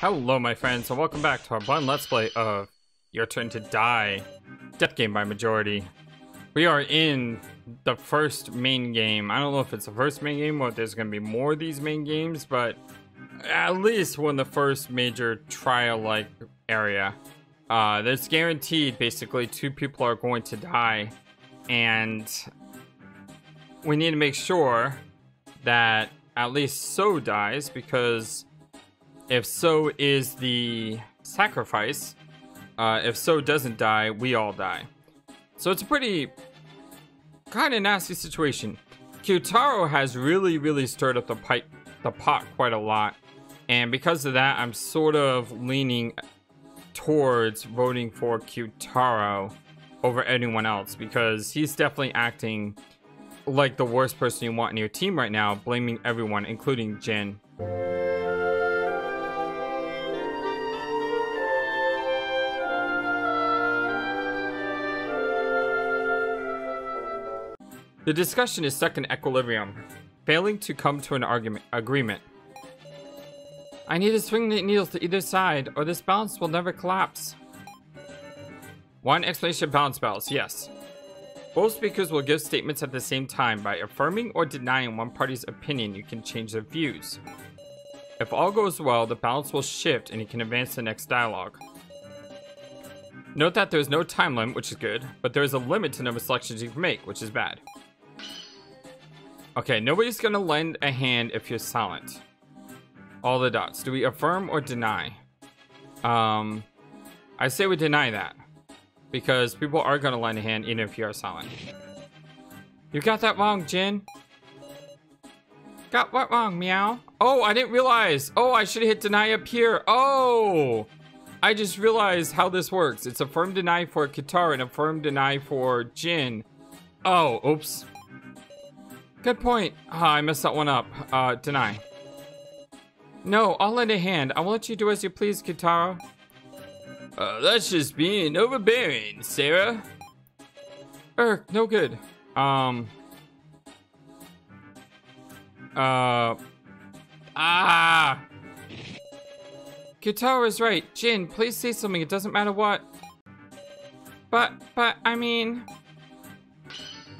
Hello my friends, and welcome back to our fun Let's Play of Your Turn to Die, Death Game by Majority. We are in the first main game. I don't know if it's the first main game or if there's going to be more of these main games, but at least we're in the first major trial-like area. There's guaranteed basically two people are going to die, and we need to make sure that at least So dies, because if So is the sacrifice, if So doesn't die, we all die. So it's a pretty kind of nasty situation. Kyutaro has really stirred up the pot quite a lot, and because of that, I'm sort of leaning towards voting for Kyutaro over anyone else, because he's definitely acting like the worst person you want in your team right now, blaming everyone, including Jin. The discussion is stuck in equilibrium, failing to come to an agreement. I need to swing the needles to either side, or this balance will never collapse. One explanation: balance spells, yes. Both speakers will give statements at the same time. By affirming or denying one party's opinion, you can change their views. If all goes well, the balance will shift and you can advance the next dialogue. Note that there is no time limit, which is good, but there is a limit to the number of selections you can make, which is bad. Okay, nobody's gonna lend a hand if you're silent. All the dots. Do we affirm or deny? I say we deny that, because people are gonna lend a hand even if you are silent. You got that wrong, Jin. Got what wrong, Meow? Oh, I didn't realize. Oh, I should have hit deny up here. Oh, I just realized how this works. It's affirm deny for Kitara and affirm deny for Jin. Oh, oops. Good point. I messed that one up. Deny. No, I'll lend a hand. I will let you do as you please, Kitaro. That's just being overbearing, Sarah. No good. Kitaro is right. Jin, please say something. It doesn't matter what. But, I mean...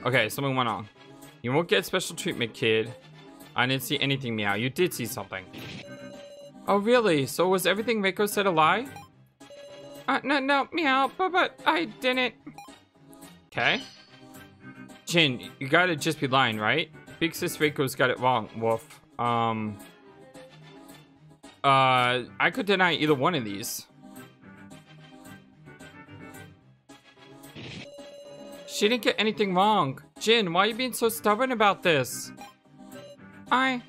Okay, something went on. You won't get special treatment, kid. I didn't see anything, Meow. You did see something. Oh, really? So was everything Reiko said a lie? No, Meow, but I didn't. Okay. Jin, you gotta just be lying, right? Big Sis Reiko's got it wrong, Wolf. I could deny either one of these. She didn't get anything wrong. Jin, why are you being so stubborn about this? I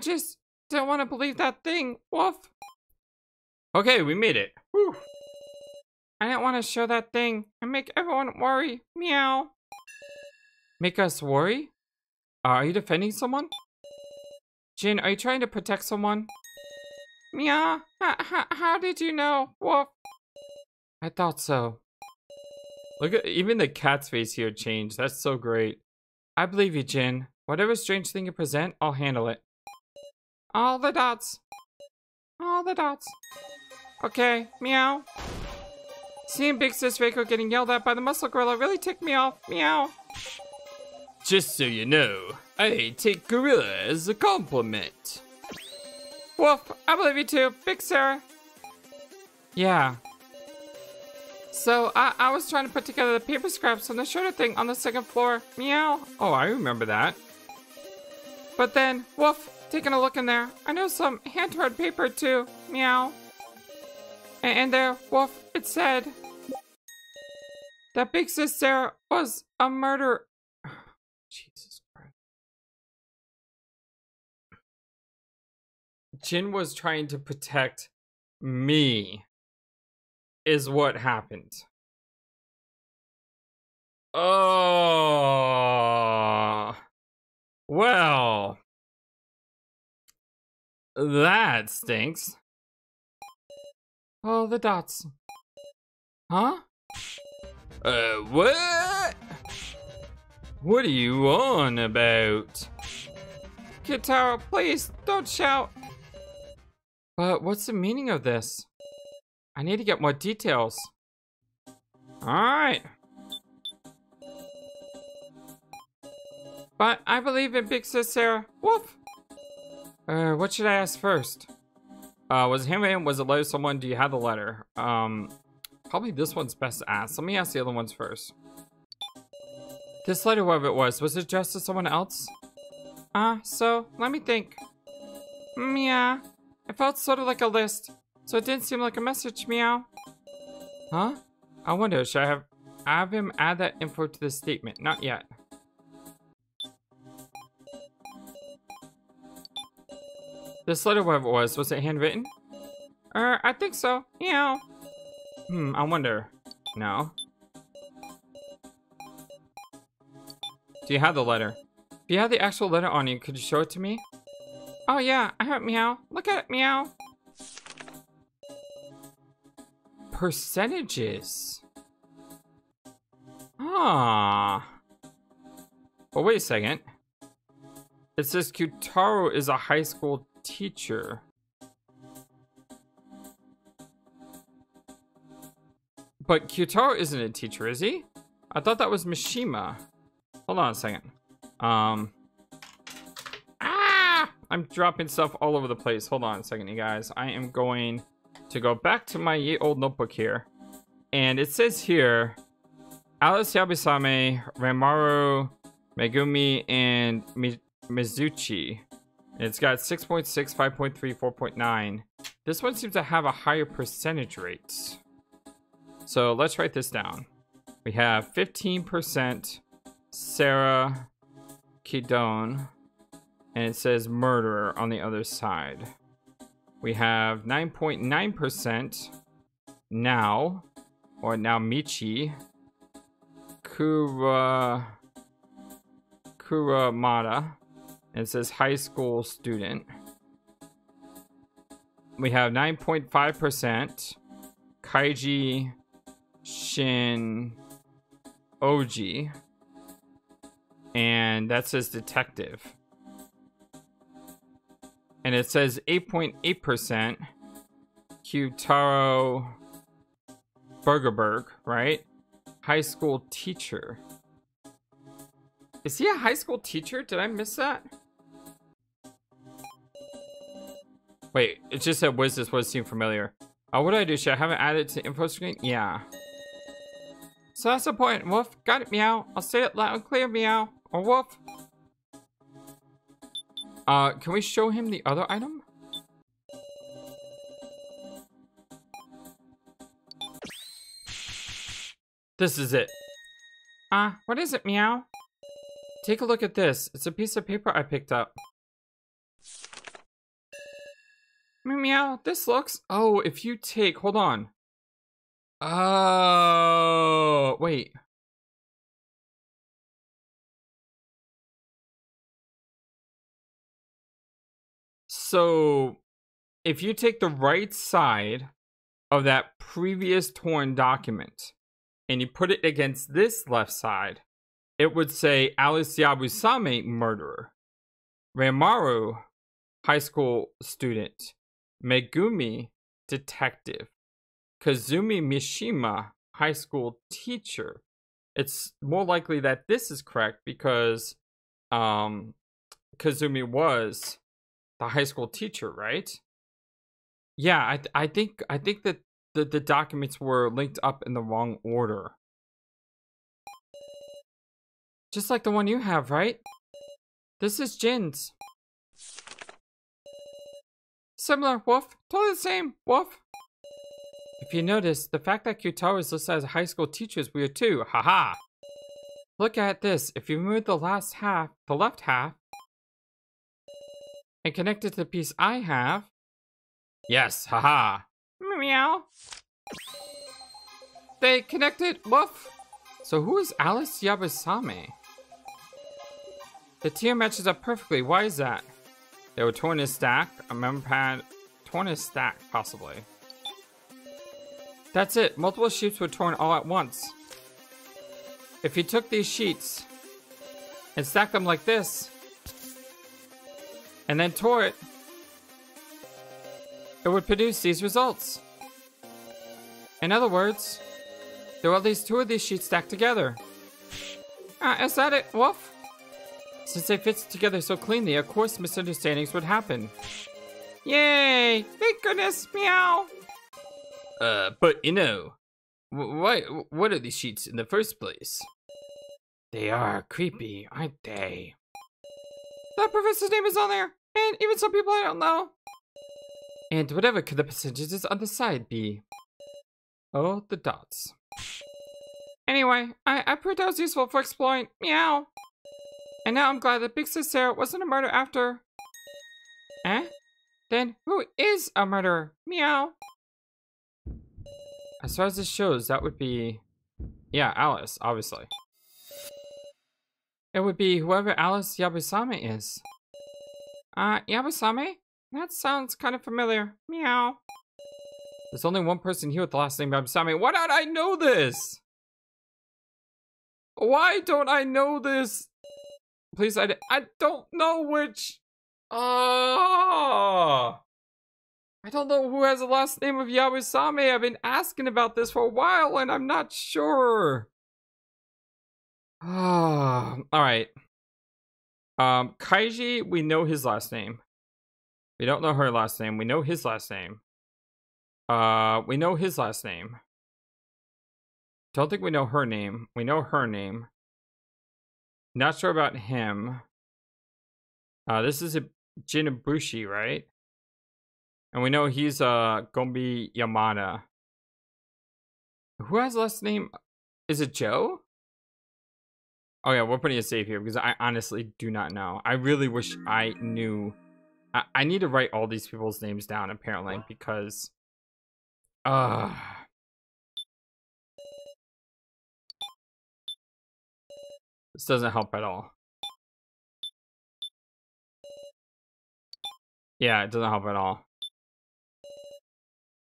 just don't want to believe that thing, Wolf. Okay, we made it. Whew. I didn't want to show that thing and make everyone worry, Meow. Make us worry? Are you defending someone? Jin, are you trying to protect someone? Meow, how did you know, Wolf? I thought so. Look at even the cat's face here changed. That's so great. I believe you, Jin. Whatever strange thing you present, I'll handle it. All the dots. All the dots. Okay, Meow. Seeing Big Sis Reiko getting yelled at by the muscle gorilla really ticked me off, Meow. Just so you know, I take gorilla as a compliment. Wolf, I believe you too. Big Sarah. Yeah. So, I was trying to put together the paper scraps from the shredder thing on the second floor. Meow. Oh, I remember that. But then, Wolf, taking a look in there, I know some hand-torn paper too. Meow. And in there, Wolf, it said that Big Sis Sarah was a murderer. Oh, Jesus Christ. Jin was trying to protect me. Is what happened. Oh, well, that stinks. Oh, the dots. Huh? What? What are you on about? Kitaro, please don't shout. But what's the meaning of this? I need to get more details. Alright. But I believe in Big Sister Wolf. What should I ask first? Was it him? Was it letter someone? Do you have the letter? Probably this one's best to ask. Let me ask the other ones first. This letter, whatever it was it addressed to someone else? So, let me think. Yeah. It felt sort of like a list, so it didn't seem like a message, meow. Huh? I wonder, should I have him add that info to this statement? Not yet. This letter, whatever it was it handwritten? I think so. Meow. I wonder. No. Do you have the letter? If you have the actual letter on you, could you show it to me? Oh yeah, I have it, meow. Look at it, meow. Percentages. Ah. Well, wait a second. It says Kutaro is a high school teacher. But Kutaro isn't a teacher, is he? I thought that was Mishima. Hold on a second. I'm dropping stuff all over the place. Hold on a second, you guys. I am going to go back to my ye old notebook here. And it says here, Alice Yabusame, Ramaru, Megumi, and Mizuchi. And it's got 6.6, 5.3, 4.9. This one seems to have a higher percentage rate. So let's write this down. We have 15% Sarah Kidon. And it says murderer on the other side. We have 9.9% now, or now Michi, Kuramata, and it says high school student. We have 9.5% Kaiji Shin Oji, and that says detective. And it says 8.8% Kutaro Burgerberg, right? High school teacher. Is he a high school teacher? Did I miss that? Wait, it just said, was this one seem familiar? What do I do? Should I have it added to the info screen? Yeah. So that's the point, Wolf. Got it, meow. I'll say it loud and clear, meow. Or Wolf. Can we show him the other item? This is it. What is it, meow? Take a look at this. It's a piece of paper I picked up. Meow, this looks... Oh, if you take... Hold on. Oh, wait. So, if you take the right side of that previous torn document and you put it against this left side, it would say Alice Yabusame, murderer. Ramaru, high school student. Megumi, detective. Kazumi Mishima, high school teacher. It's more likely that this is correct because Kazumi was... the high school teacher, right? Yeah, I think that the documents were linked up in the wrong order. Just like the one you have, right? This is Jin's. Similar, Wolf. Totally the same, Wolf. If you notice, the fact that Kutaro is listed as a high school teacher is weird too. Haha. Look at this. If you remove the last half, the left half, and connect it to the piece I have. Yes, haha. Meow. They connected, Woof. So who is Alice Yabusame? The tier matches up perfectly. Why is that? They were torn and stacked. A mem pad torn and stacked, possibly. That's it. Multiple sheets were torn all at once. If you took these sheets and stacked them like this, and then tore it, it would produce these results. In other words, there were at least two of these sheets stacked together. Is that it, Wolf? Since they fit together so cleanly, of course misunderstandings would happen. Yay! Thank goodness, meow! But you know, what are these sheets in the first place? They are creepy, aren't they? That professor's name is on there, and even some people I don't know. And whatever could the percentages on the side be? Oh, the dots. Anyway, I proved that was useful for exploring. Meow. And now I'm glad that Big Sis Sarah wasn't a murderer after. Eh? Then who is a murderer? Meow. As far as this shows, that would be... yeah, Alice, obviously. It would be whoever Alice Yabusame is. Yabusame? That sounds kind of familiar. Meow. There's only one person here with the last name Yabusame. Why don't I know this? Why don't I know this? Please, I don't know which... I don't know who has the last name of Yabusame. I've been asking about this for a while and I'm not sure. Alright. Kaiji, we know his last name. We don't know her last name. We know his last name. We know his last name. Don't think we know her name. We know her name. Not sure about him. This is a Jinabushi, right? And we know he's Gombi Yamada. Who has the last name? Is it Joe? Oh yeah, we're putting a save here because I honestly do not know. I really wish I knew. I need to write all these people's names down apparently because... This doesn't help at all. Yeah, it doesn't help at all.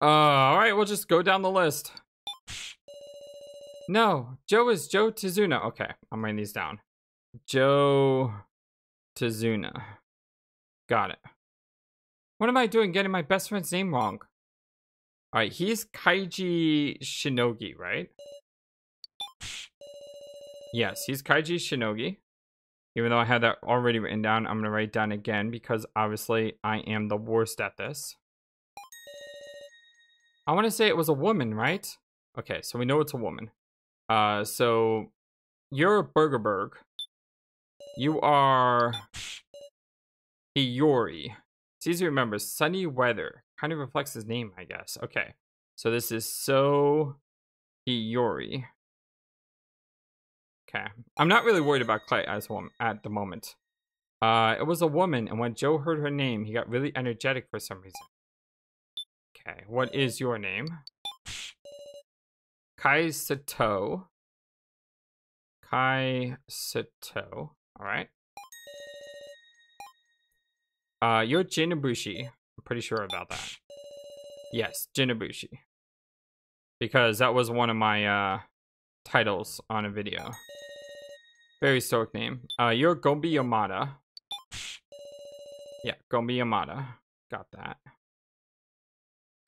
Alright, we'll just go down the list. No, Joe is Joe Tizuna. Okay, I'm writing these down. Joe Tizuna. Got it. What am I doing getting my best friend's name wrong? Alright, he's Kaiji Shinogi, right? Yes, he's Kaiji Shinogi. Even though I had that already written down, I'm going to write it down again because obviously I am the worst at this. I want to say it was a woman, right? Okay, so we know it's a woman. So you're a Burgerberg. You are Hiyori. It's easy to remember. Sunny weather. Kind of reflects his name, I guess. Okay, so this is So Hiyori. Okay, I'm not really worried about Clay as woman at the moment. It was a woman, and when Joe heard her name, he got really energetic for some reason. Okay, what is your name? Kaisato. Kaisato. Alright. You're Jinabushi. I'm pretty sure about that. Yes, Jinabushi. Because that was one of my titles on a video. Very stoic name. You're Gombi Yamada. Yeah, Gombi Yamada. Got that.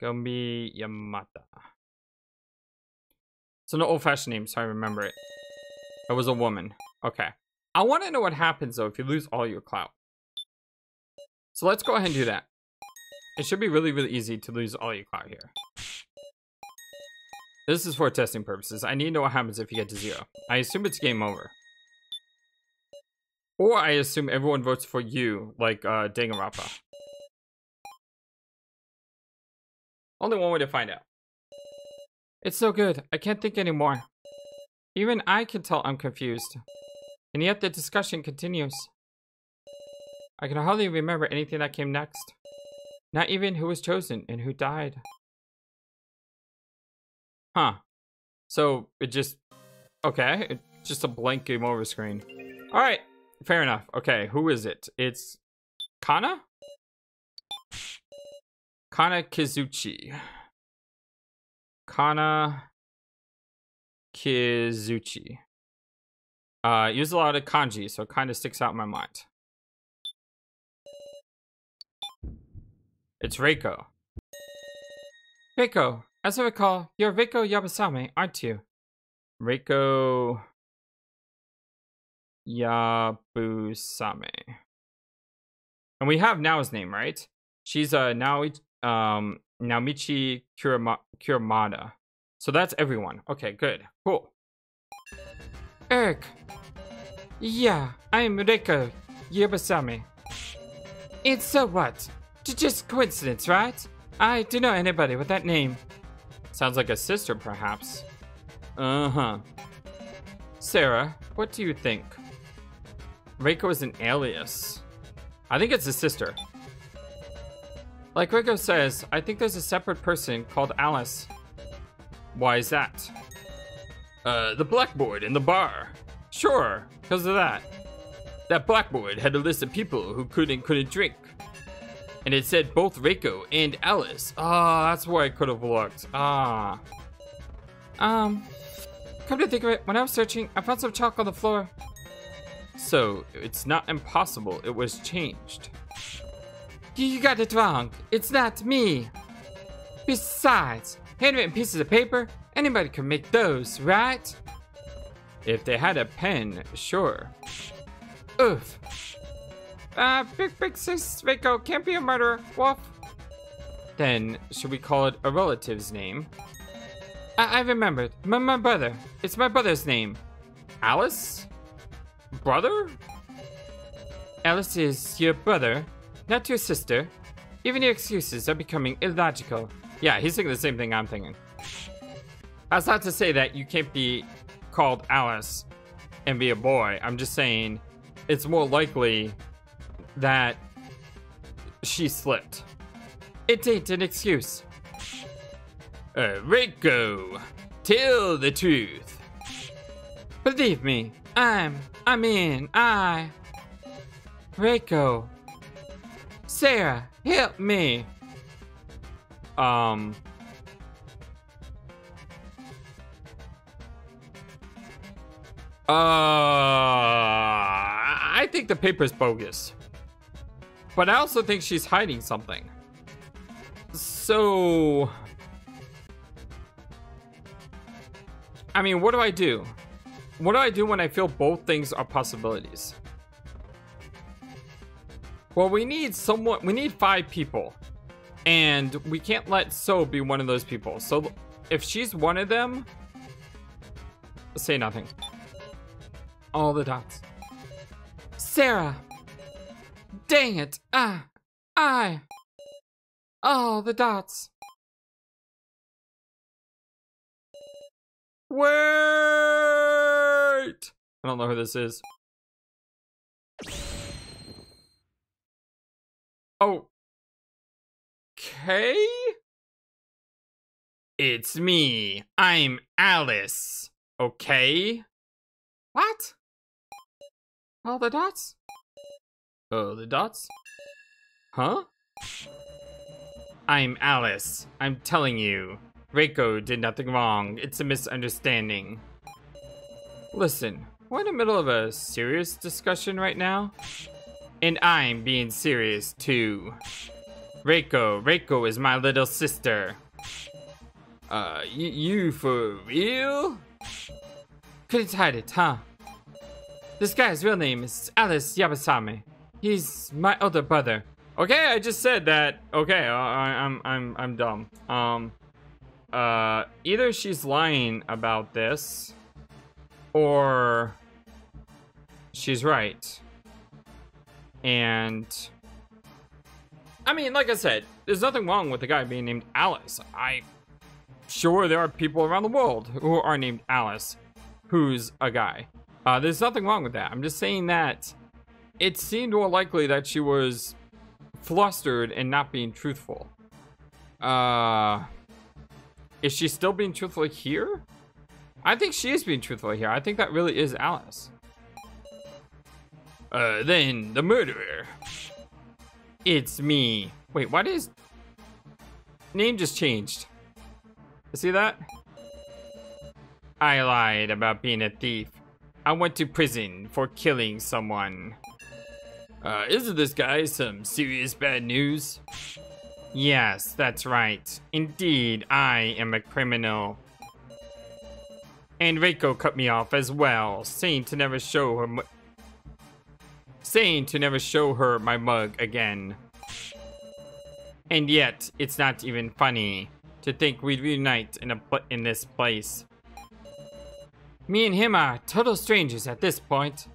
Gombi Yamada. It's an old-fashioned name, so I remember it. It was a woman. Okay. I want to know what happens, though, if you lose all your clout. So let's go ahead and do that. It should be really, really easy to lose all your clout here. This is for testing purposes. I need to know what happens if you get to 0. I assume it's game over. Or I assume everyone votes for you, like Danganronpa. Only one way to find out. It's so good. I can't think anymore. Even I can tell I'm confused. And yet the discussion continues. I can hardly remember anything that came next. Not even who was chosen and who died. Huh. So it just... okay. It's just a blank game over screen. Alright. Fair enough. Okay. Who is it? It's... Kana? Kana Kizuchi. Kana Kizuchi. Use a lot of kanji, so it kind of sticks out in my mind. It's Reiko. Reiko, as I recall, you're Reiko Yabasame, aren't you? Reiko Yabusame. And we have Nao's name, right? She's Naomichi Kuramada. So that's everyone. Okay, good. Cool. Eric. Yeah, I'm Reiko Yabasame. It's so what? Just coincidence, right? I do know anybody with that name. Sounds like a sister, perhaps. Uh-huh. Sarah, what do you think? Reiko is an alias. I think it's a sister. Like Reiko says, I think there's a separate person called Alice. Why is that? The blackboard in the bar. Sure, because of that. That blackboard had a list of people who could and couldn't drink. And it said both Reiko and Alice. Ah, that's where I could have looked. Ah. Come to think of it, when I was searching, I found some chalk on the floor. So, it's not impossible. It was changed. You got it wrong. It's not me. Besides, handwritten pieces of paper, anybody can make those, right? If they had a pen, sure. Oof. Big sis Reiko can't be a murderer, Wolf. Then, should we call it a relative's name? I remembered. My brother. It's my brother's name. Alice? Brother? Alice is your brother, not your sister. Even your excuses are becoming illogical. Yeah, he's thinking the same thing I'm thinking. I was not to say that you can't be called Alice and be a boy. I'm just saying it's more likely that she slipped. It ain't an excuse. Reiko, tell the truth. Believe me, I mean, Reiko. Sarah, help me. I think the paper's bogus. But I also think she's hiding something. So, I mean, what do I do? What do I do when I feel both things are possibilities? Well, we need 5 people. And we can't let So be one of those people. So if she's one of them, say nothing. All the dots. Sarah. Dang it. All the dots. Wait! I don't know who this is. Oh. Okay? It's me. I'm Alice. Okay? What? All the dots? Oh, the dots? Huh? I'm Alice. I'm telling you. Reiko did nothing wrong. It's a misunderstanding. Listen, we're in the middle of a serious discussion right now. And I'm being serious too. Reiko is my little sister. You for real? Couldn't hide it, huh? This guy's real name is Alice Yabasame. He's my older brother. Okay, I just said that. Okay, I'm dumb. Either she's lying about this, or she's right. And, I mean, like I said, there's nothing wrong with a guy being named Alice. I'm sure there are people around the world who are named Alice, who's a guy. There's nothing wrong with that. I'm just saying that it seemed more likely that she was flustered and not being truthful. Is she still being truthful here? I think she is being truthful here. I think that really is Alice. Then the murderer. It's me. Wait, why did his name just changed? See that? I lied about being a thief. I went to prison for killing someone. Isn't this guy some serious bad news? Yes, that's right. Indeed, I am a criminal. And Reiko cut me off as well, saying to never show her my mug again. And yet, it's not even funny to think we'd reunite in this place. Me and him are total strangers at this point.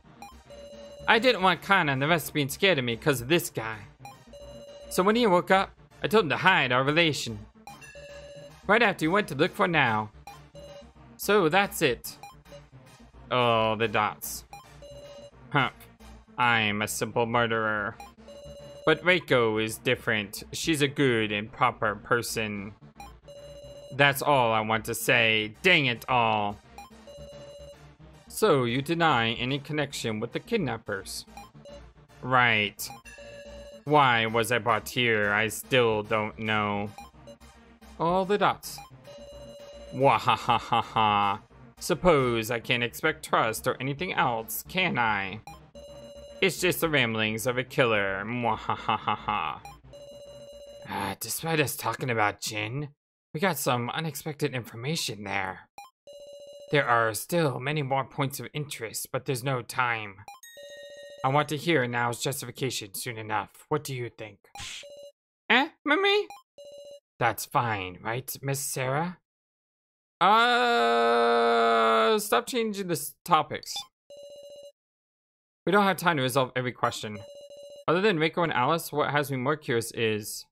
I didn't want Kana and the rest being scared of me because of this guy. So when he woke up, I told him to hide our relation. Right after he went to look for now. So that's it. Oh, the dots. Humph. I'm a simple murderer. But Reiko is different. She's a good and proper person. That's all I want to say. Dang it all. So you deny any connection with the kidnappers. Right. Why was I brought here? I still don't know. All the dots. Wahahaha. Suppose I can't expect trust or anything else, can I? It's just the ramblings of a killer. Mwahahaha. Despite us talking about Jin, we got some unexpected information there. There are still many more points of interest, but there's no time. I want to hear Nao's justification soon enough. What do you think? Eh, Mimi? That's fine, right, Miss Sarah? Stop changing the topics. We don't have time to resolve every question. Other than Reiko and Alice, what has me more curious is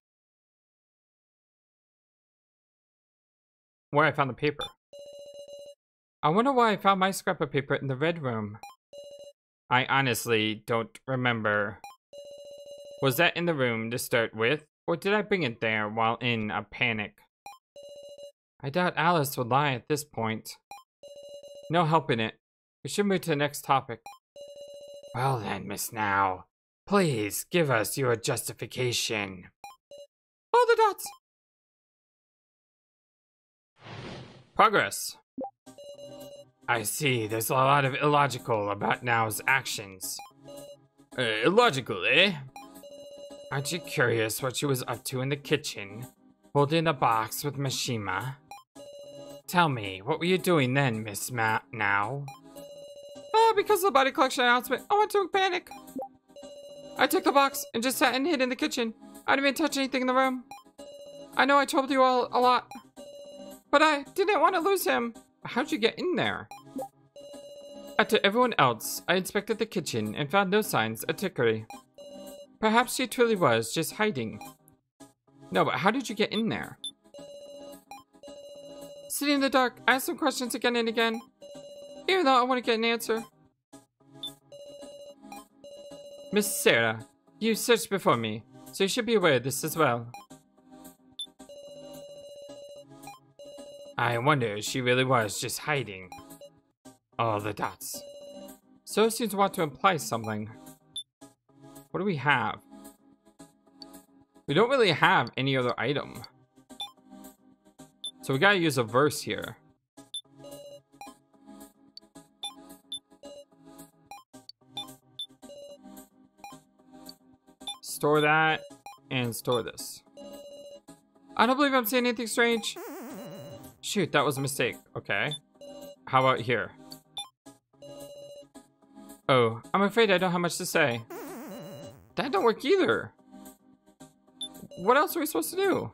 where I found the paper. I wonder why I found my scrap of paper in the red room. I honestly don't remember. Was that in the room to start with, or did I bring it there while in a panic? I doubt Alice would lie at this point. No help in it. We should move to the next topic. Well then, Miss Nao, please give us your justification. All the dots! Progress. I see, there's a lot of illogical about Nao's actions. Illogical, eh? Aren't you curious what she was up to in the kitchen, holding a box with Mishima? Tell me, what were you doing then, Miss Nao? Because of the body collection announcement, I went to panic. I took the box and just sat and hid in the kitchen. I didn't even touch anything in the room. I know I troubled you all a lot, but I didn't want to lose him. How'd you get in there? After everyone else, I inspected the kitchen and found no signs of Tikari. Perhaps she truly was just hiding. No, but how did you get in there? Sitting in the dark, I asked some questions again and again. Even though I want to get an answer. Miss Sarah, you searched before me, so you should be aware of this as well. I wonder if she really was just hiding. All the dots. So it seems to want to imply something. What do we have? We don't really have any other item. So we gotta use a verse here. Store that, and store this. I don't believe I'm seeing anything strange. Shoot, that was a mistake. Okay. How about here? Oh, I'm afraid I don't have much to say. That don't work either. What else are we supposed to do?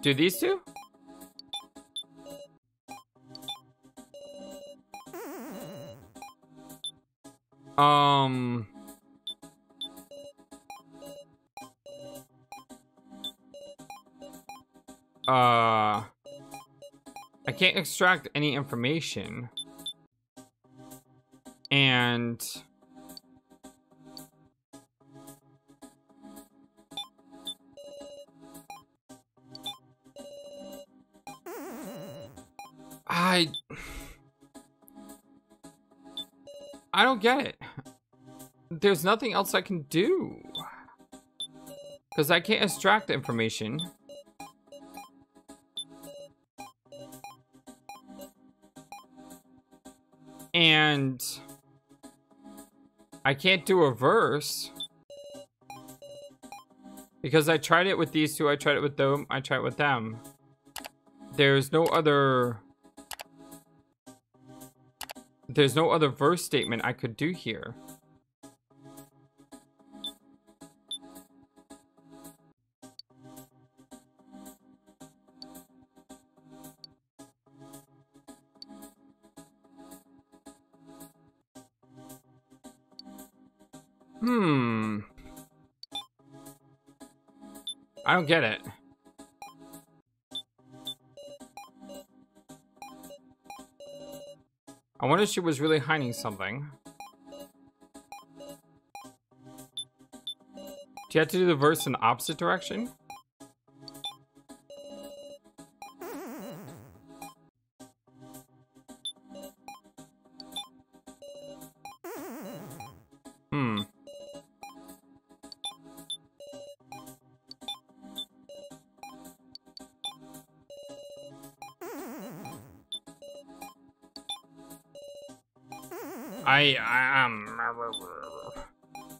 Do these two? I can't extract any information. And I don't get it. There's nothing else I can do. Because I can't extract information. And I can't do a verse. Because I tried it with these two, I tried it with them, I tried it with them. There's no other... There's no other verse statement I could do here. I don't get it. I wonder if she was really hiding something. Do you have to do the verse in the opposite direction?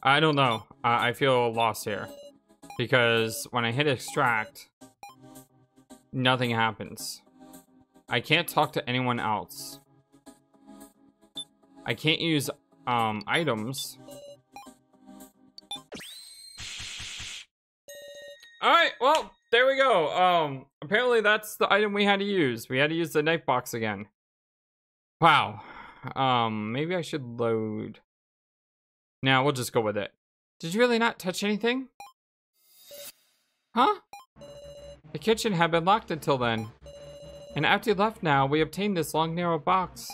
I don't know. I feel lost here because when I hit extract, nothing happens. I can't talk to anyone else. I can't use items. All right, well, there we go. Apparently that's the item we had to use. We had to use the knife box again. Wow. Maybe I should load. Now we'll just go with it. Did you really not touch anything? Huh? The kitchen had been locked until then. And after you left now, we obtained this long, narrow box.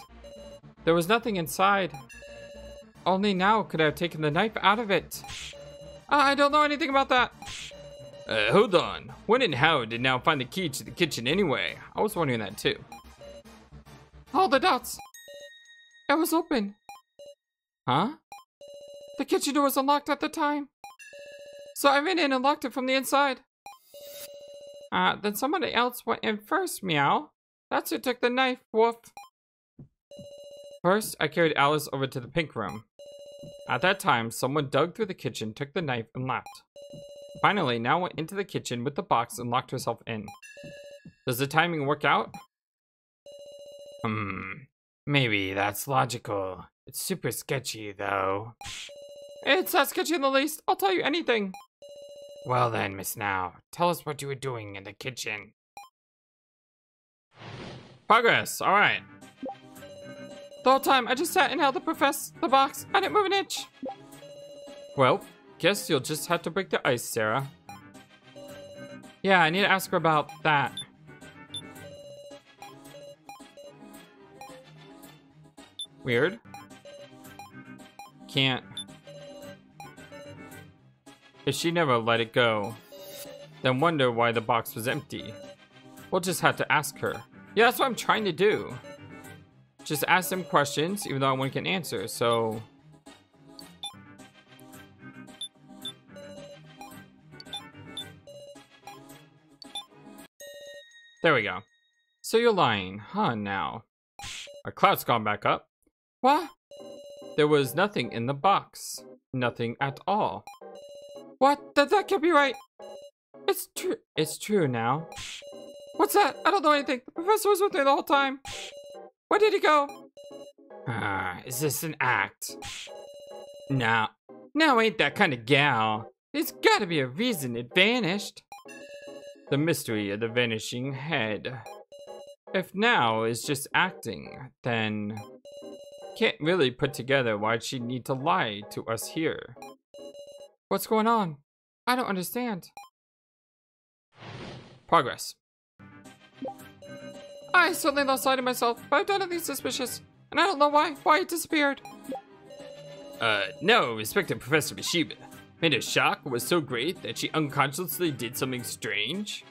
There was nothing inside. Only now could I have taken the knife out of it. I don't know anything about that. Hold on. When and how did Now find the key to the kitchen anyway? I was wondering that too. All the dots. It was open. Huh? The kitchen door was unlocked at the time. So I ran in and locked it from the inside. Then somebody else went in first, meow. That's who took the knife, woof. First, I carried Alice over to the pink room. At that time, someone dug through the kitchen, took the knife, and left. Finally, Now went into the kitchen with the box and locked herself in. Does the timing work out? Maybe that's logical. It's super sketchy, though. It's not sketchy in the least. I'll tell you anything. Well then, Miss Now, tell us what you were doing in the kitchen. Progress. All right. The whole time, I just sat and held the box. I didn't move an inch. Well, guess you'll just have to break the ice, Sarah. Yeah, I need to ask her about that. Weird. Can't. If she never let it go, then wonder why the box was empty. We'll just have to ask her. Yeah, that's what I'm trying to do. Just ask them questions, even though no one can answer, so... There we go. So you're lying, huh, Now? Our cloud's gone back up. What? There was nothing in the box. Nothing at all. What? That can't be right. It's true. It's true Now. What's that? I don't know anything. The professor was with me the whole time. Where did he go? Is this an act? No. Now ain't that kind of gal. There's gotta be a reason it vanished. The mystery of the vanishing head. If Now is just acting, then... Can't really put together why'd she need to lie to us here. What's going on? I don't understand. Progress. I certainly lost sight of myself, but I've done nothing suspicious, and I don't know why it disappeared. No, respected Professor Mishiba. Made her shock was so great that she unconsciously did something strange.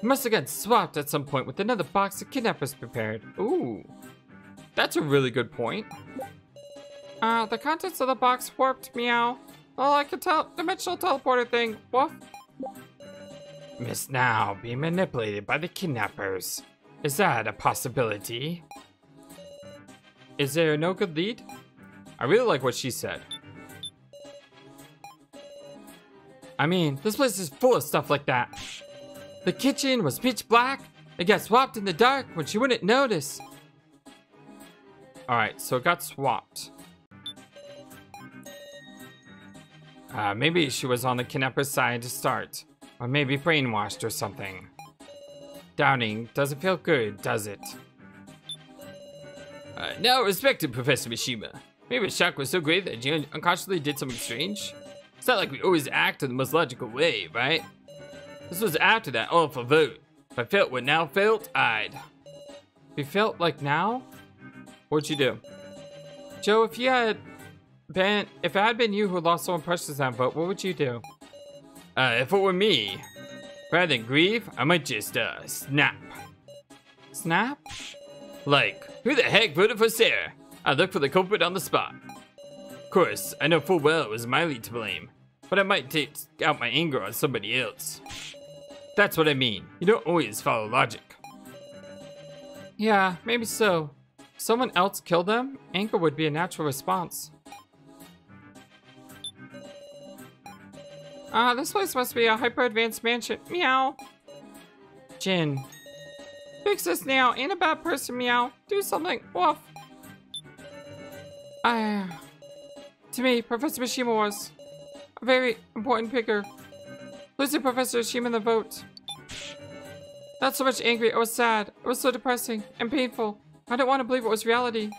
Must have gotten swapped at some point with another box the kidnappers prepared. Ooh. That's a really good point. The contents of the box warped, meow. All I could tell, dimensional teleporter thing, woof. Miss Now being manipulated by the kidnappers. Is that a possibility? Is there no good lead? I really like what she said. I mean, this place is full of stuff like that. The kitchen was pitch black. It got swapped in the dark when she wouldn't notice. Alright, so it got swapped. Maybe she was on the kidnapper's side to start. Or maybe brainwashed or something. Doubting doesn't feel good, does it? Now, respected Professor Mishima. Maybe the shock was so great that you unconsciously did something strange. It's not like we always act in the most logical way, right? This was after that awful vote. If I felt what now felt, I'd... You felt like now? What'd you do? Joe, if it had been you who lost someone precious on vote, what would you do? If it were me, rather than grieve, I might just, snap. Snap? Like, who the heck voted for Sarah? I looked for the culprit on the spot. Of course, I know full well it was Miley to blame, but I might take out my anger on somebody else. That's what I mean. You don't always follow logic. Yeah, maybe so. If someone else killed them, anger would be a natural response. This place must be a hyper-advanced mansion. Meow. Jin. Fix this now. Ain't a bad person, meow. Do something. Woof. To me, Professor Mishima was a very important figure. Losing Professor Mishima in the vote. Not so much angry. It was sad. It was so depressing and painful. I don't want to believe it was reality.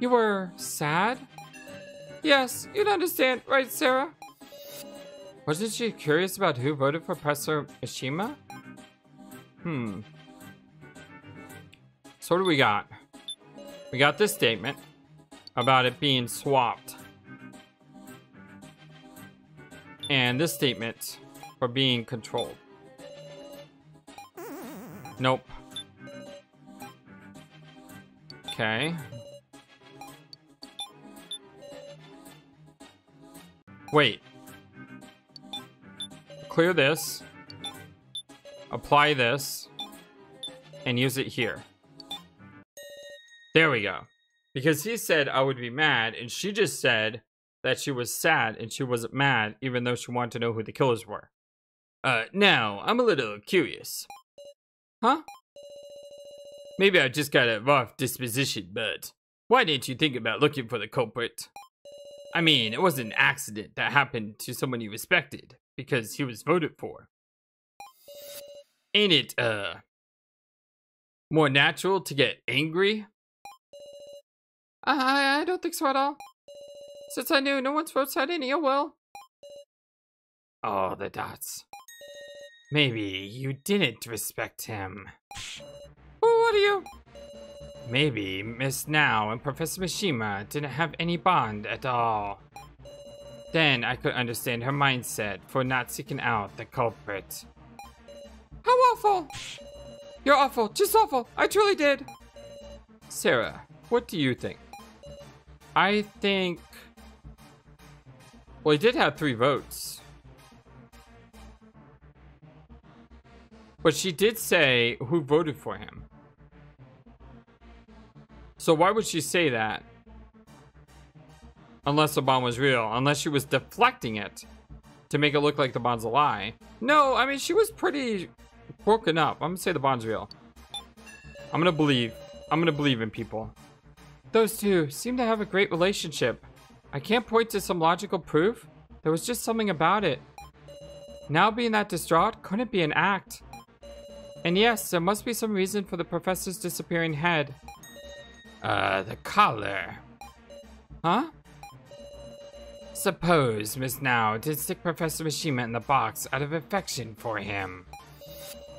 You were sad? Yes, you'd understand, right, Sarah? Wasn't she curious about who voted for Professor Mishima? So what do we got? We got this statement about it being swapped. And this statement for being controlled. Nope. Okay. Wait. Clear this, apply this, and use it here. There we go. Because he said I would be mad, and she just said that she was sad and she wasn't mad, even though she wanted to know who the killers were. Now, I'm a little curious. Huh? Maybe I just got a rough disposition, but why didn't you think about looking for the culprit? I mean, it wasn't an accident that happened to someone you respected, because he was voted for. Ain't it, more natural to get angry? I don't think so at all. Since I knew no one's votes had any ill will. Oh, the dots. Maybe you didn't respect him. Oh, what are you? Maybe Miss Now and Professor Mishima didn't have any bond at all. Then I could understand her mindset for not seeking out the culprit. How awful! You're awful, just awful. I truly did. Sarah, what do you think? I think... Well, he did have 3 votes. But she did say who voted for him. So why would she say that? Unless the bomb was real. Unless she was deflecting it to make it look like the bomb's a lie. No, I mean, she was pretty broken up. I'm gonna say the bomb's real. I'm gonna believe in people. Those two seem to have a great relationship. I can't point to some logical proof. There was just something about it. Now being that distraught couldn't be an act. And yes, there must be some reason for the professor's disappearing head. The collar. Huh? Suppose Miss Now did stick Professor Mishima in the box out of affection for him.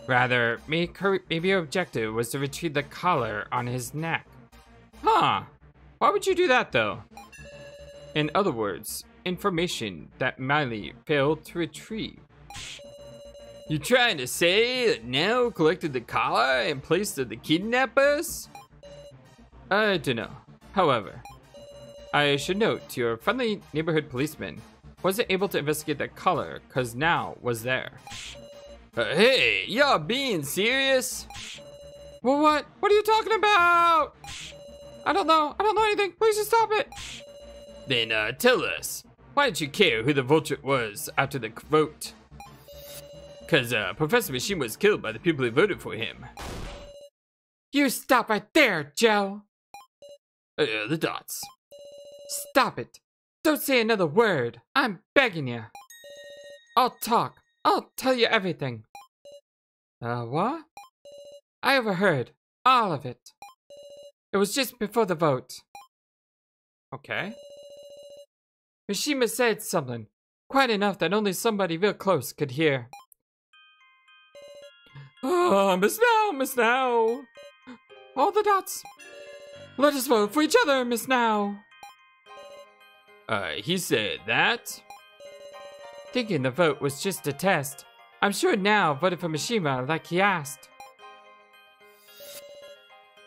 Rather, maybe her objective was to retrieve the collar on his neck. Huh. Why would you do that, though? In other words, information that Miley failed to retrieve. You trying to say that Now collected the collar in place of the kidnappers? I don't know. However, I should note your friendly neighborhood policeman wasn't able to investigate that color because Now was there. Hey, y'all being serious? Well, what? What are you talking about? I don't know anything. Please just stop it. Then tell us. Why did she care who the vulture was after the vote? Cause Professor Machine was killed by the people who voted for him. You stop right there, Joe! The dots. Stop it. Don't say another word. I'm begging you. I'll talk. I'll tell you everything. What? I overheard. All of it. It was just before the vote. Okay. Mishima said something. Quite enough that only somebody real close could hear. Oh, Miss Now, Miss Now! All the dots! Let us vote for each other, Miss Now! He said that? Thinking the vote was just a test, I'm sure Now voted for Mishima like he asked.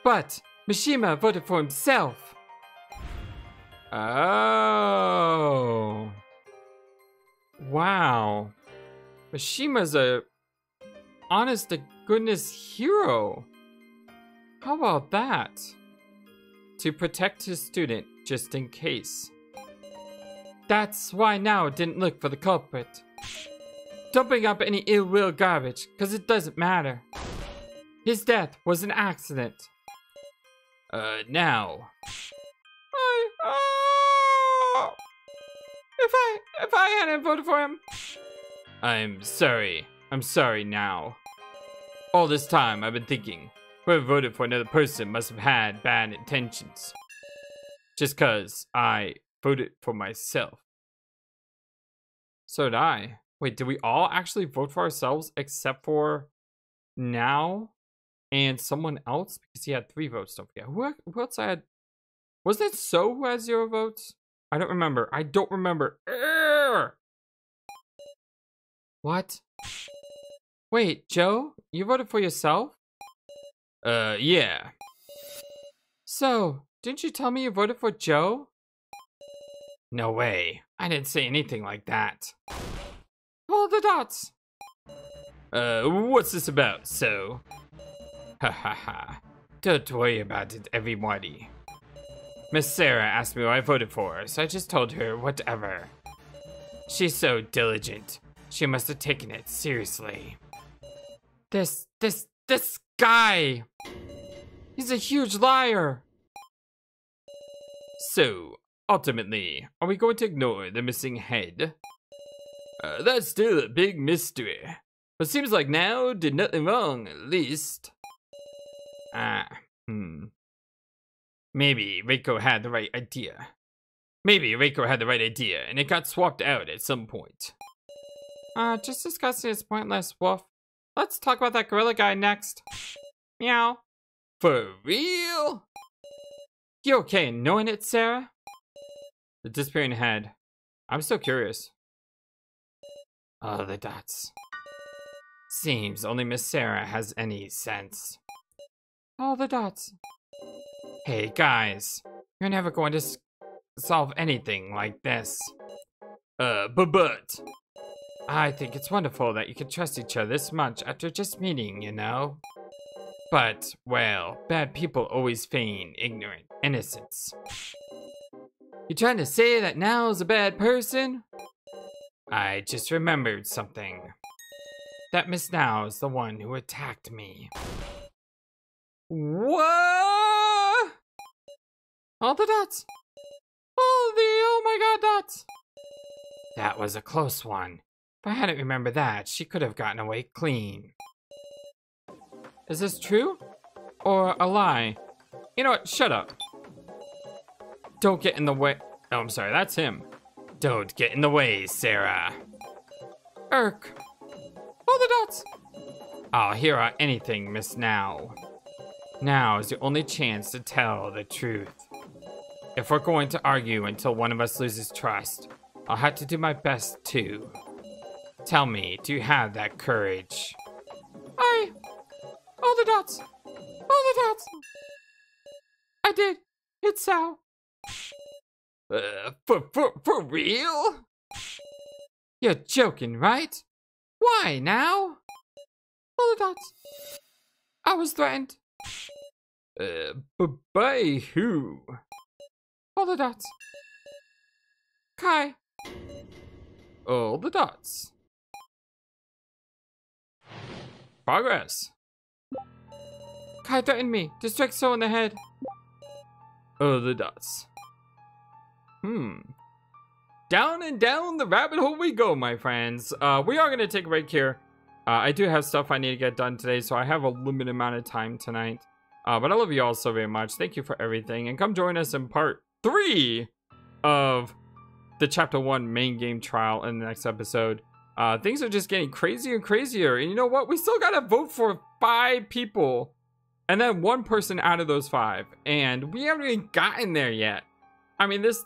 But Mishima voted for himself. Oh. Wow. Mishima's a honest to goodness hero. How about that? To protect his student just in case. That's why Now didn't look for the culprit. Don't bring up any ill will garbage, cause it doesn't matter. His death was an accident. Now. If I hadn't voted for him. I'm sorry Now. All this time I've been thinking, whoever voted for another person must have had bad intentions. Just cause I voted for myself. So did I. Wait, did we all actually vote for ourselves except for Now and someone else? Because he had 3 votes, don't forget. Who else had? Wasn't it So who has 0 votes? I don't remember. Err! What? Wait, Joe, you voted for yourself? Yeah. So, didn't you tell me you voted for Joe? No way. I didn't say anything like that. All the dots. What's this about, So? Ha. Don't worry about it, everybody. Miss Sarah asked me what I voted for, so I just told her whatever. She's so diligent. She must have taken it seriously. This guy! He's a huge liar! So, ultimately, are we going to ignore the missing head? That's still a big mystery. But seems like Now did nothing wrong, at least. Maybe Reiko had the right idea. And it got swapped out at some point. Just discussing this pointless wolf. Let's talk about that gorilla guy next. Meow. For real? You okay knowing it, Sarah? The disappearing head. I'm still curious. Oh, the dots. Seems only Miss Sarah has any sense. Oh, the dots. Hey guys, you're never going to solve anything like this. But I think it's wonderful that you can trust each other this much after just meeting, you know? But, well, bad people always feign ignorant innocence. You trying to say that Now's a bad person? I just remembered something. That Miss Now's the one who attacked me. What? All the dots! Oh my god dots! That was a close one. If I hadn't remembered that, she could have gotten away clean. Is this true? Or a lie? You know what, shut up. Don't get in the way. Oh, I'm sorry, that's him. Don't get in the way, Sarah. Irk. All the dots! I'll hear out anything, Miss Now. Now is the only chance to tell the truth. If we're going to argue until one of us loses trust, I'll have to do my best too. Tell me, do you have that courage? All the dots! All the dots! I did. It's Sal. For real? You're joking, right? Why Now? All the dots. I was threatened. By who? All the dots. Kai, all the dots. Progress. Kai threatened me. Distract someone ahead. All the dots. Down and down the rabbit hole we go, my friends. We are going to take a break here. I do have stuff I need to get done today, so I have a limited amount of time tonight. But I love you all so very much. Thank you for everything. And come join us in part 3 of the Chapter 1 main game trial in the next episode. Things are just getting crazier and crazier. And you know what? We still got to vote for 5 people. And then 1 person out of those 5. And we haven't even gotten there yet. I mean, this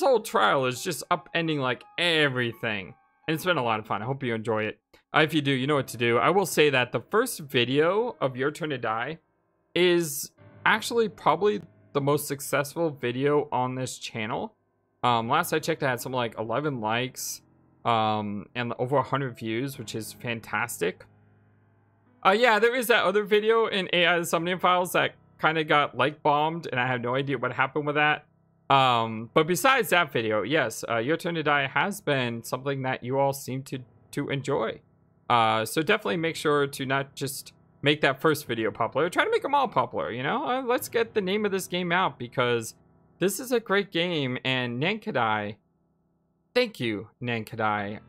whole trial is just upending, like, everything. And it's been a lot of fun. I hope you enjoy it. If you do, you know what to do. I will say that the first video of Your Turn to Die is actually probably the most successful video on this channel. Last I checked, I had something like 11 likes and over 100 views, which is fantastic. Yeah, there is that other video in Ai: The Somnium Files that kind of got like bombed, and I have no idea what happened with that. But besides that video, yes, Your Turn to Die has been something that you all seem to enjoy. So definitely make sure to not just make that first video popular. Try to make them all popular, you know? Let's get the name of this game out, because this is a great game, and Nankidai, thank you, Nankidai,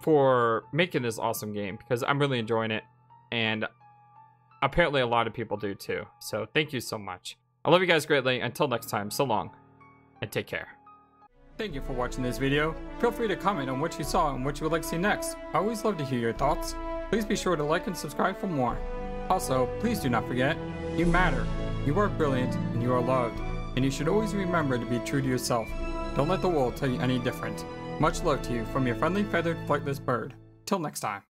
for making this awesome game, because I'm really enjoying it, and apparently a lot of people do too. So thank you so much. I love you guys greatly. Until next time, so long, and take care. Thank you for watching this video. Feel free to comment on what you saw and what you would like to see next. I always love to hear your thoughts. Please be sure to like and subscribe for more. Also, please do not forget, you matter, you are brilliant, and you are loved. And you should always remember to be true to yourself. Don't let the world tell you any different. Much love to you from your friendly, feathered, flightless bird. Till next time.